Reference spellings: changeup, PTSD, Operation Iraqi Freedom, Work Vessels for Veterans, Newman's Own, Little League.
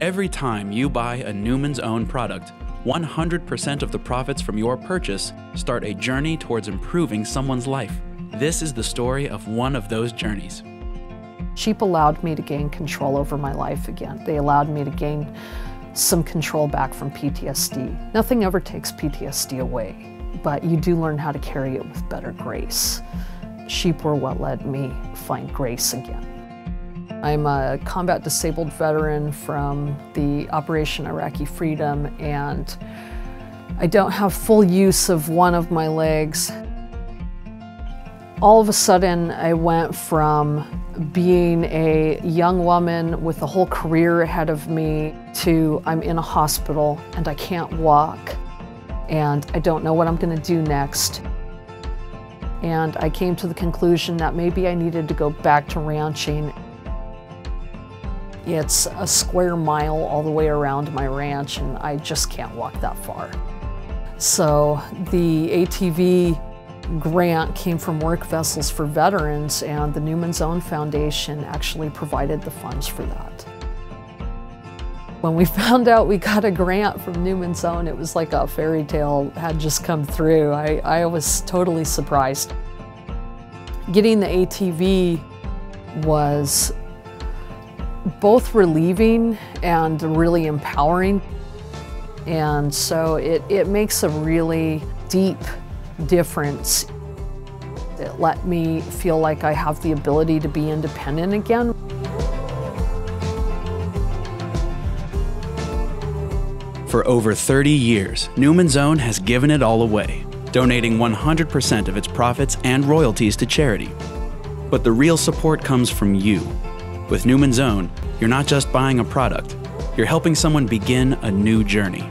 Every time you buy a Newman's Own product, 100% of the profits from your purchase start a journey towards improving someone's life. This is the story of one of those journeys. Sheep allowed me to gain control over my life again. They allowed me to gain some control back from PTSD. Nothing ever takes PTSD away, but you do learn how to carry it with better grace. Sheep were what let me find grace again. I'm a combat disabled veteran from the Operation Iraqi Freedom, and I don't have full use of one of my legs. All of a sudden, I went from being a young woman with a whole career ahead of me to I'm in a hospital and I can't walk and I don't know what I'm going to do next. And I came to the conclusion that maybe I needed to go back to ranching. It's a square mile all the way around my ranch and I just can't walk that far. So the ATV grant came from Work Vessels for Veterans, and the Newman's Own Foundation actually provided the funds for that. When we found out we got a grant from Newman's Own, it was like a fairy tale had just come through. I was totally surprised. Getting the ATV was both relieving and really empowering. And so it makes a really deep difference. It let me feel like I have the ability to be independent again. For over 30 years, Newman's Own has given it all away, donating 100% of its profits and royalties to charity. But the real support comes from you. With Newman's Own, you're not just buying a product, you're helping someone begin a new journey.